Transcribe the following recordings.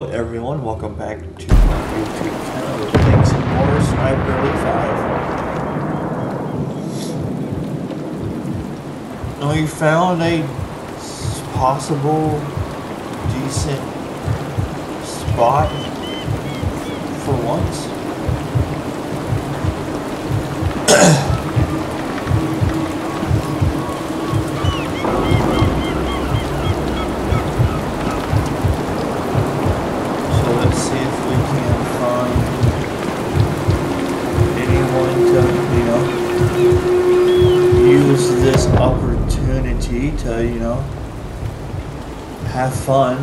Hello everyone, welcome back to my YouTube channel with Thanks and More Sniper Elite 5. Now we found a possible decent spot for once. Have fun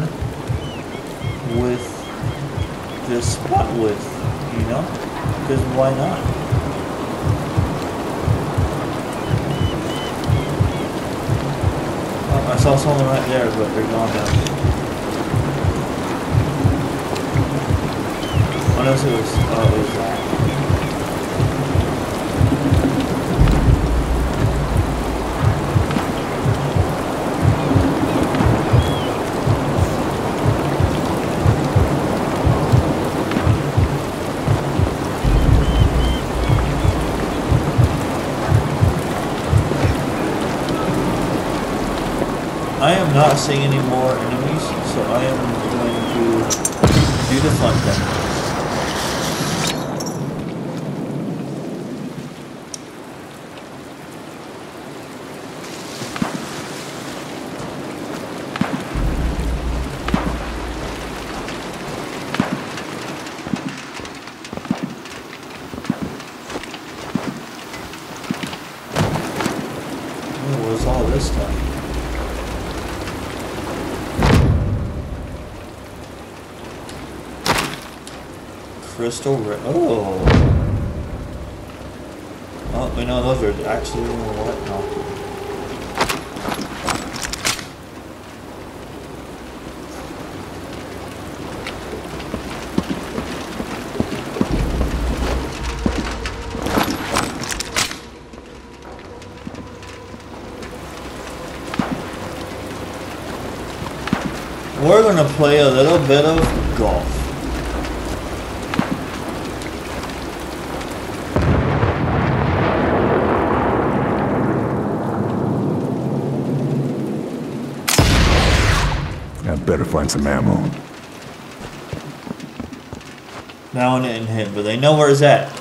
with this spot with, you know, because why not? Oh, I saw someone right there, but they're gone now. Unless it was, oh, it was that. I am not seeing any more enemies, so I am going to do the fun thing. What was all this time? Crystal red. Oh. Oh, we know those are actually what now. We're gonna play a little bit of golf. Better find some ammo. That one didn't hit, but they know where it's at.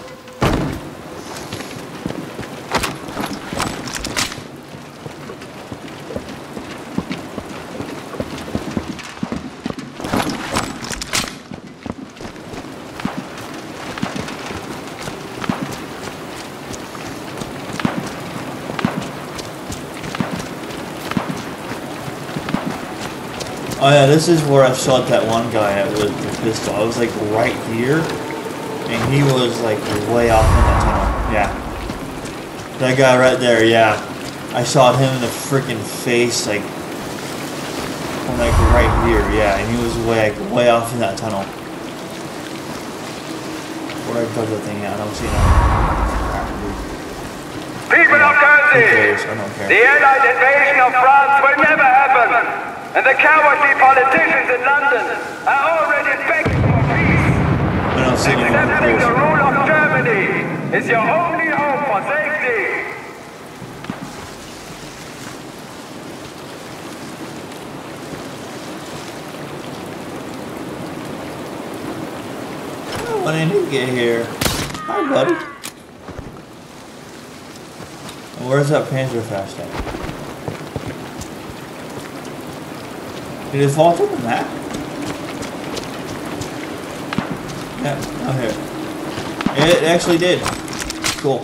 Oh yeah, this is where I shot that one guy at with the pistol. I was like right here, and he was like way off in the tunnel. Yeah. That guy right there, yeah. I shot him in the freaking face, like, I'm like right here, yeah. And he was way off in that tunnel. Where I dug that thing out, I don't see no. People of Guernsey, the Allied invasion of France will never happen. And the cowardly politicians in London are already begging for peace. Accepting the rule of Germany is your only hope for safety. When I do get here, hi, buddy. Where's that Panzerfaust at? Did it fall from the map? Yeah, out here. It actually did. Cool.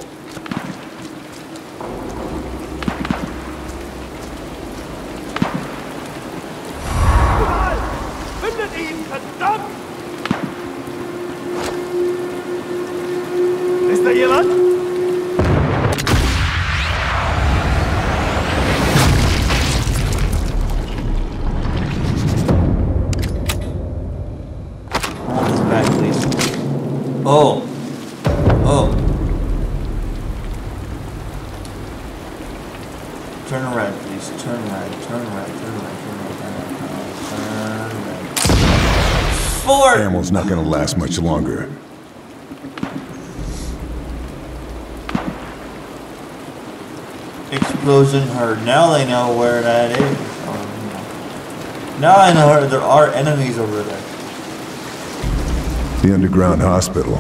Findet ihn, verdammt! Ist da jemand? Oh. Oh. Turn around, please. Turn around. Turn around. Turn around. Turn around. Turn around. Turn around. for? Ammo's not gonna last much longer. Explosion herd. Now they know where that is. Now I know there are enemies over there. The underground hospital.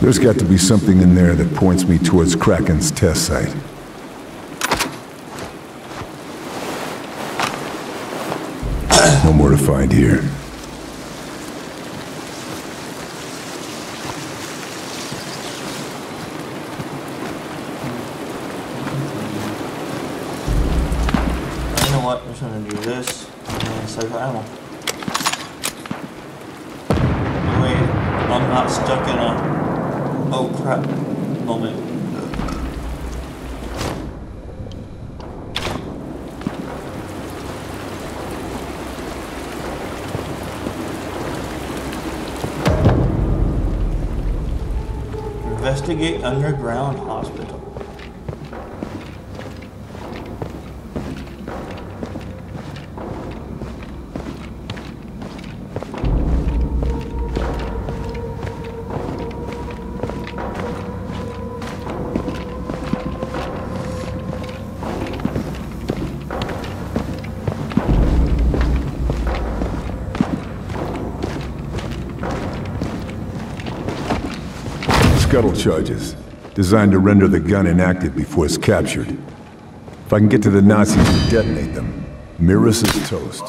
There's got to be something in there that points me towards Kraken's test site. No more to find here. Investigate underground hospital. Scuttle charges, designed to render the gun inactive before it's captured. If I can get to the Nazis and detonate them, Mirus is toast.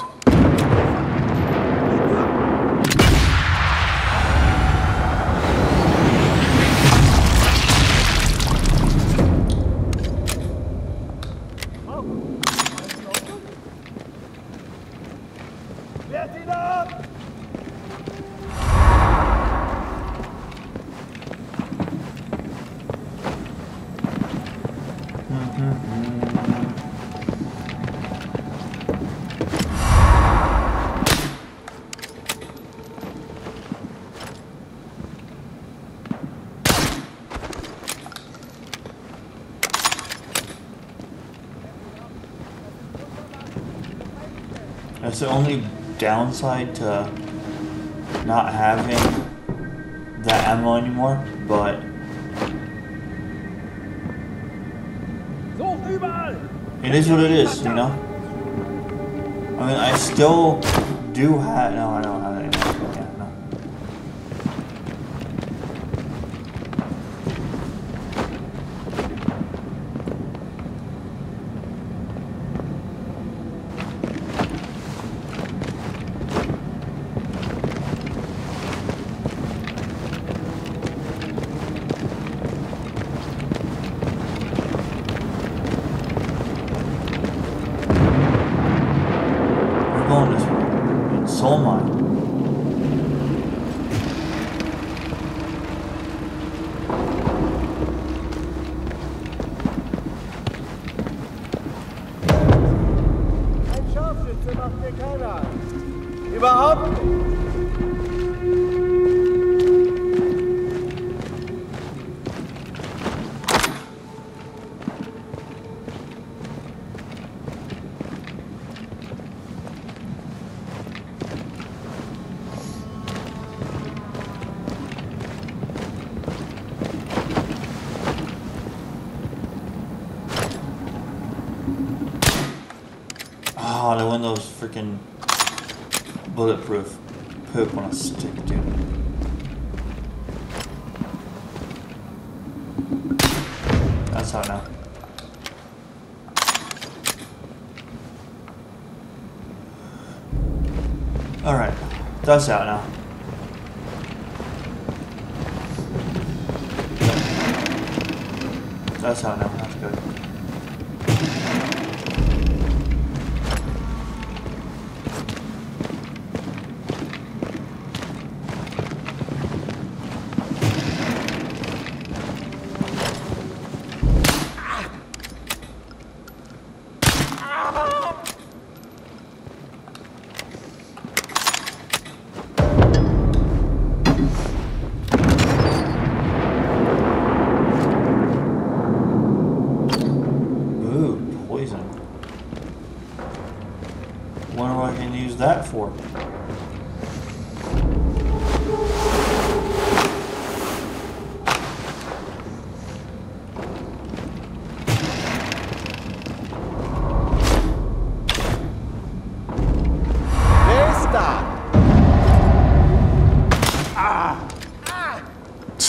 That's the only downside to not having that ammo anymore, but it is what it is, you know? I mean, I still do have... No, I don't have it anymore. Yeah, überhaupt nicht. Oh, the window's freaking bulletproof poop on a stick, dude. That's how now. Alright, that's out now. That's out now, that's good.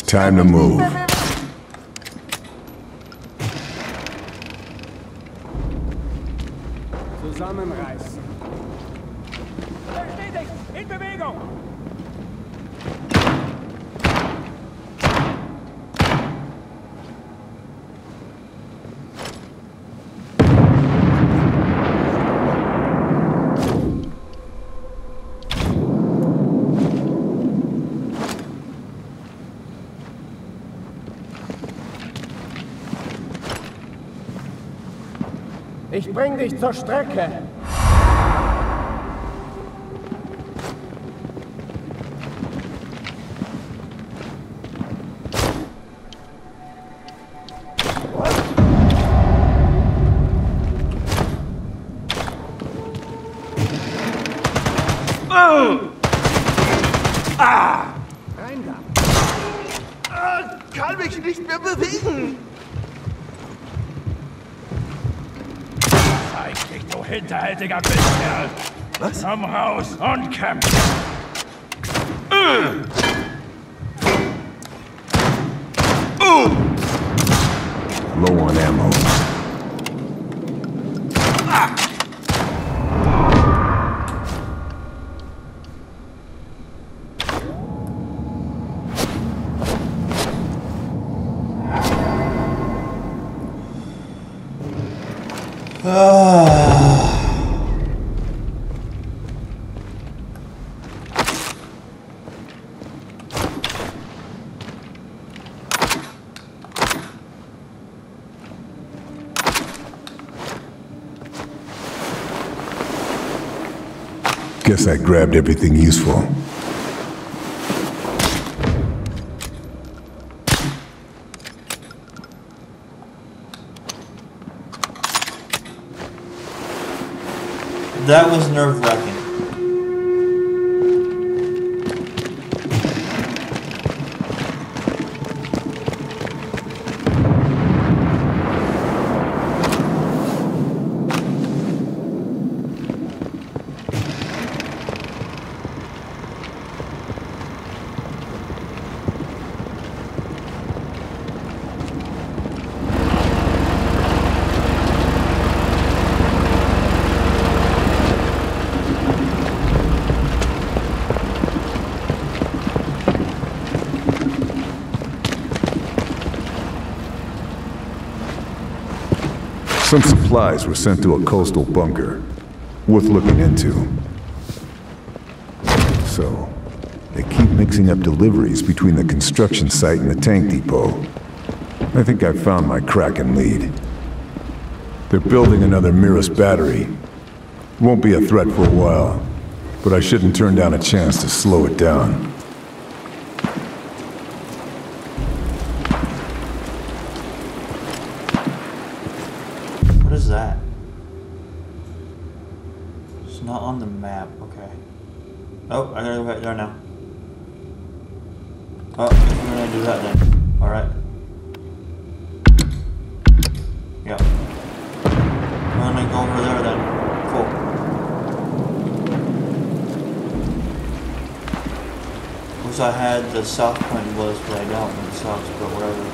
Time to move. Zusammenreißen. Stedig in Bewegung. Ich bring dich zur Strecke. Rein da. Kann mich nicht mehr bewegen. Du hinterhältiger Bisskerl! Was? Komm raus und kämpf! Low on ammo. Guess I grabbed everything useful. That was nerve-wracking. Some supplies were sent to a coastal bunker, worth looking into. So, they keep mixing up deliveries between the construction site and the tank depot. I think I found my Kraken lead. They're building another Mirus battery. Won't be a threat for a while, but I shouldn't turn down a chance to slow it down. Oh, I gotta go back there now. Oh, we're gonna do that then. Alright. Yep. We're gonna go over there then. Cool. Wish I had the south point was, but I don't. It sucks, but whatever.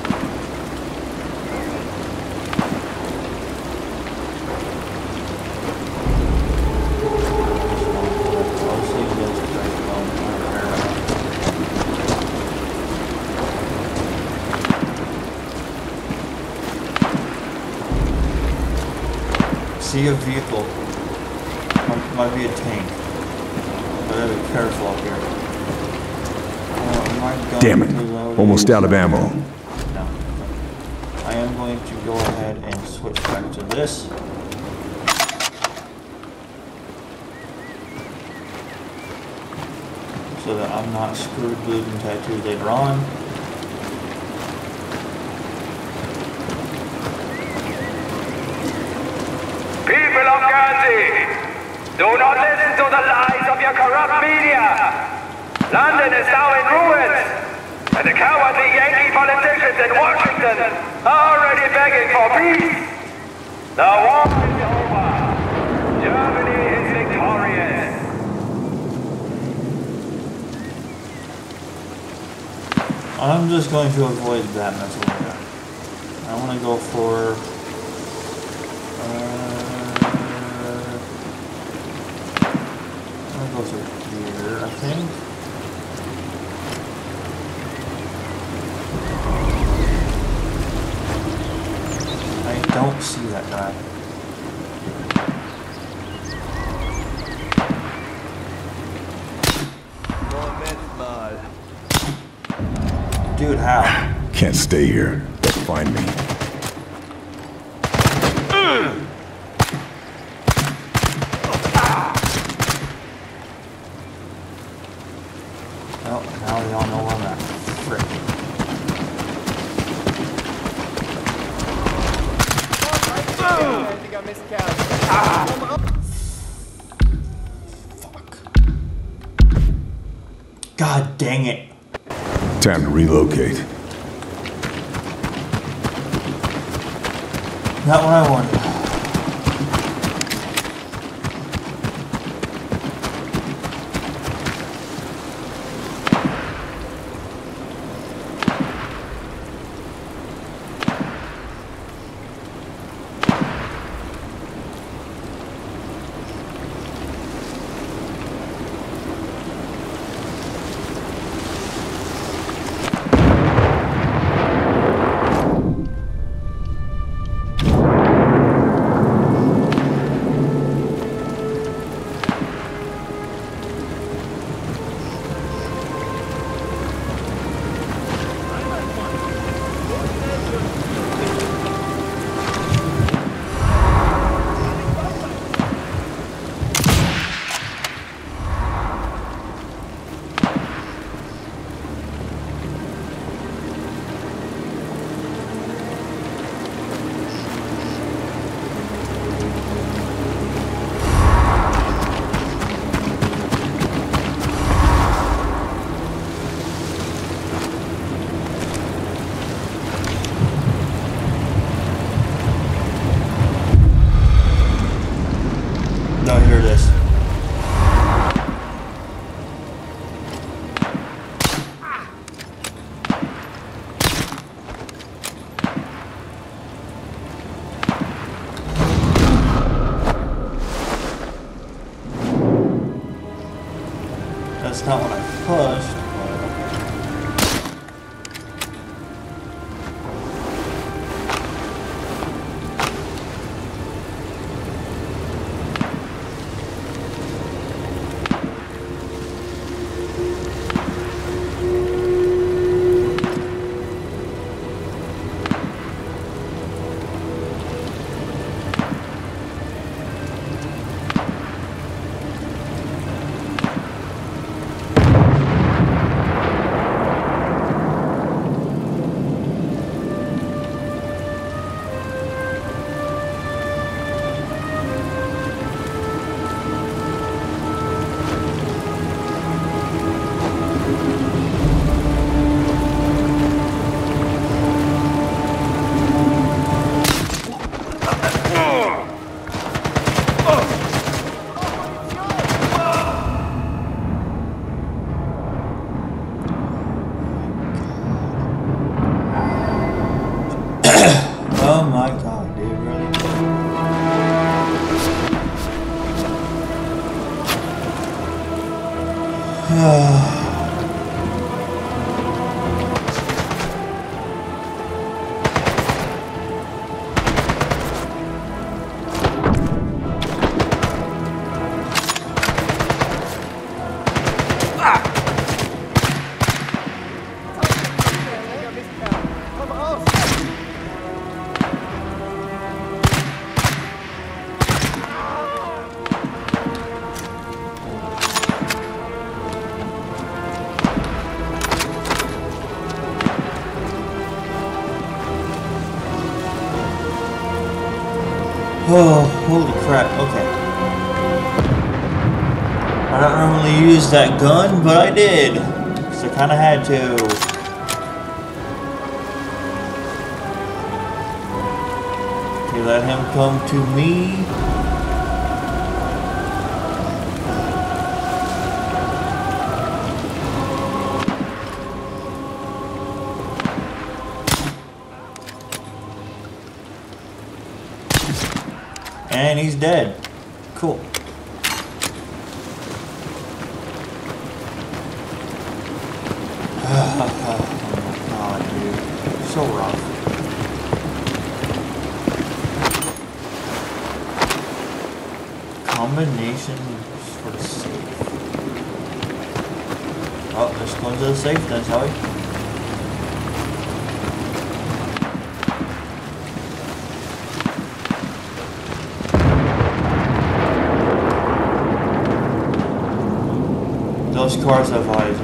See a vehicle. Might be a tank. I gotta be careful up here. Damn it! Almost out of ammo. No. I am going to go ahead and switch back to this. So that I'm not screwed, glued, and tattooed later on. Do not listen to the lies of your corrupt media! London is now in ruins! And the cowardly Yankee politicians in Washington are already begging for peace! The war is over! Germany is victorious! I'm just going to avoid that mess over there. I want to go for... I'm going to go through here, I think. I don't see that guy. Dude, how? Can't stay here. They'll find me. Well, now they all know I'm at. Frick. I think I miscast. Fuck. God dang it. Time to relocate. Not what I wanted. That's not what I pushed. Oh, holy crap, okay. I don't normally use that gun, but I did. So I kinda had to. You let him come to me. And he's dead. Cool. Oh my god, dude. So rough. Combination for the safe. Oh, let's go into the safe then, shall we? Those cars have eyes, I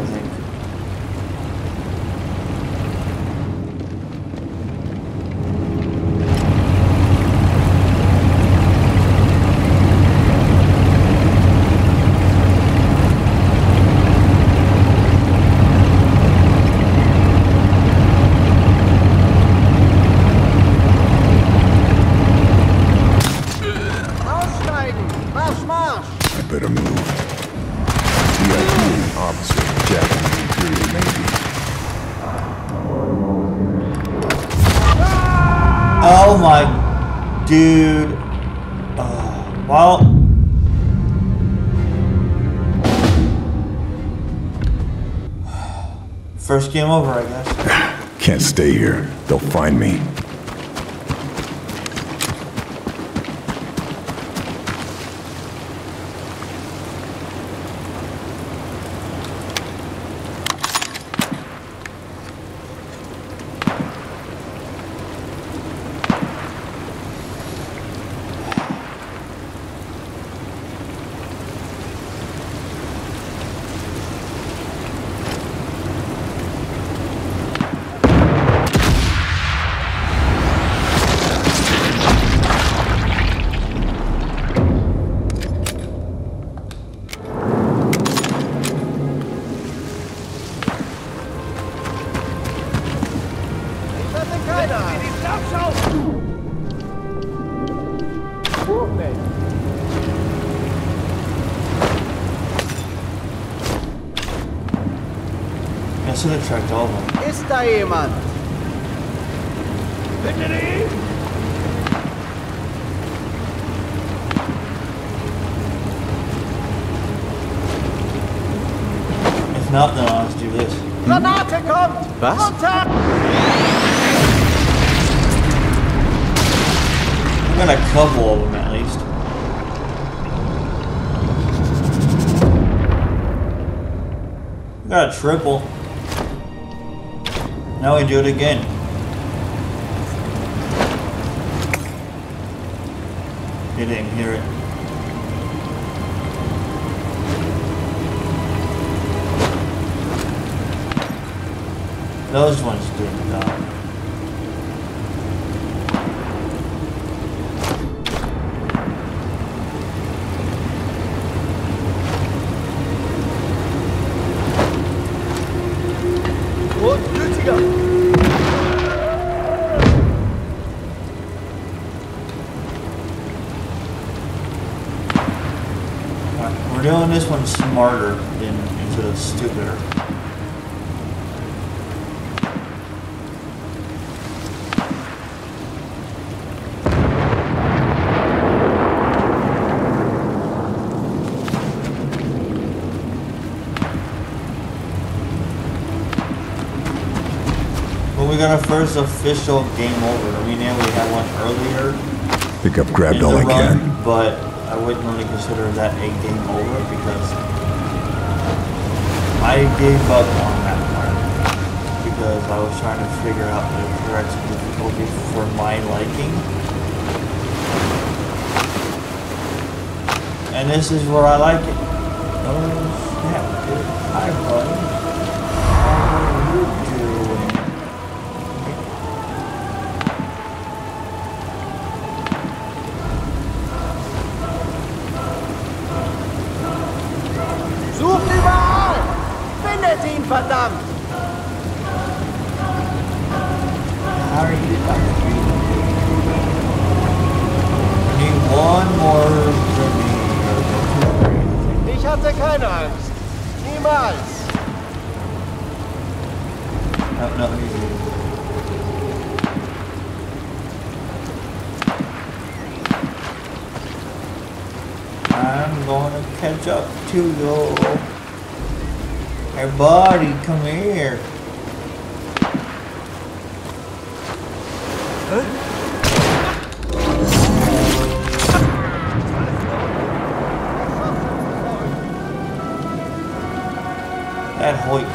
dude. Well. First game over, I guess. Can't stay here. They'll find me. Ist da jemand? Findet ihr ihn? If not, then I'll just do this. Granate kommt! Was? Runter! I'm gonna cover all of them at least. We got a triple. Now we do it again. You didn't hear it. Those ones didn't die. This one's smarter than instead of stupider. Well, we got our first official game over. We knew we had one earlier. Think I've grabbed all I can. But I wouldn't really consider that a game over because I gave up on that part because I was trying to figure out the correct difficulty for my liking. And this is where I like it. Oh snap, dude. Hi, buddy. How are you doing? Verdammt! Need one more. Ich hatte keine Angst. Niemals. No. gonna catch up to you. Hey buddy, come here. That hoik.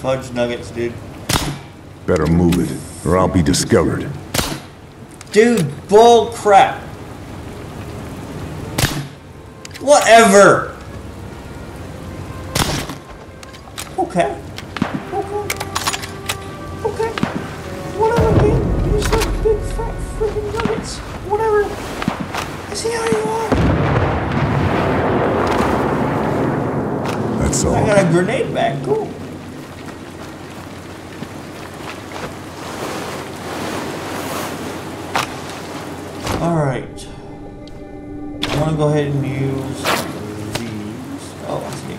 Fudge nuggets, dude. Better move it, or I'll be discovered. Dude, bull crap. Whatever. Okay. Okay. Okay. Whatever, dude. You said big fat freaking nuggets. Whatever. I see how you are. That's all. I got a grenade back. Cool. Alright. I want to go ahead and use these. Oh, I see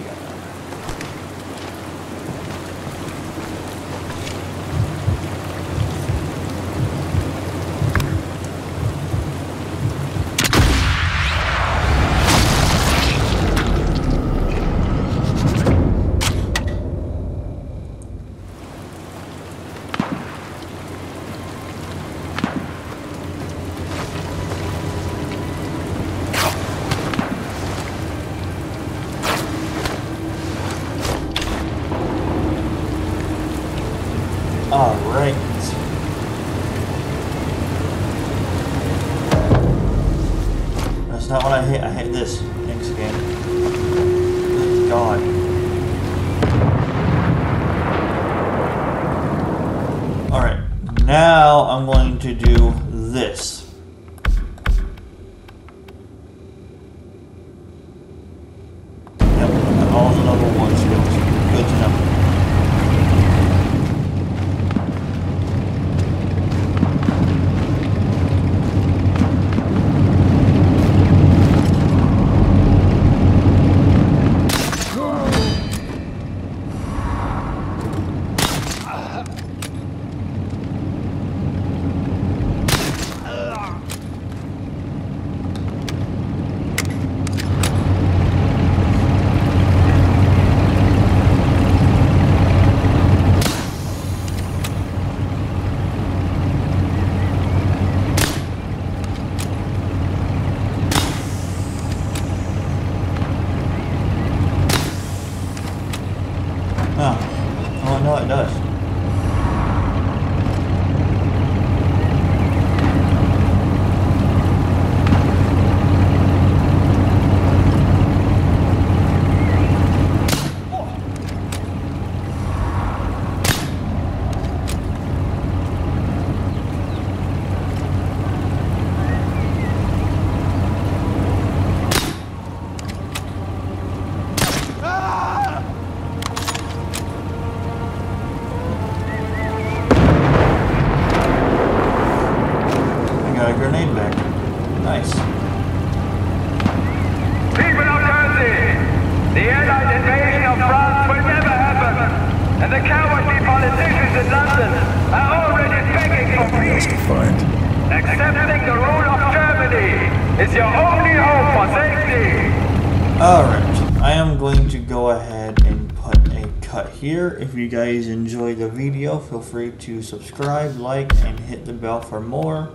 If you guys enjoyed the video, feel free to subscribe, like, and hit the bell for more.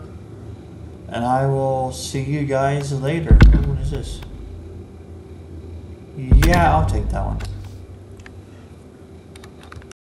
And I will see you guys later. What is this? Yeah, I'll take that one.